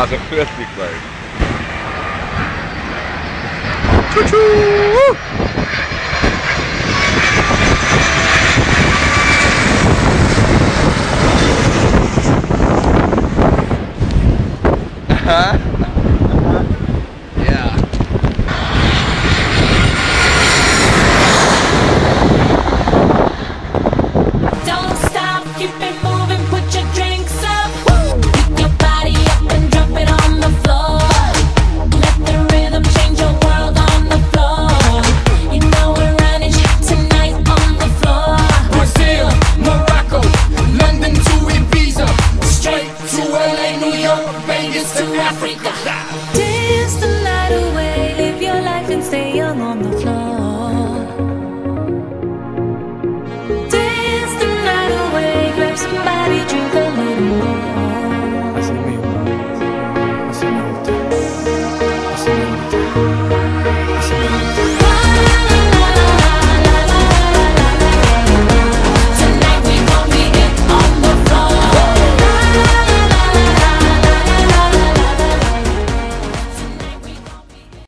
Gerade hört sie gleich. Tschüss.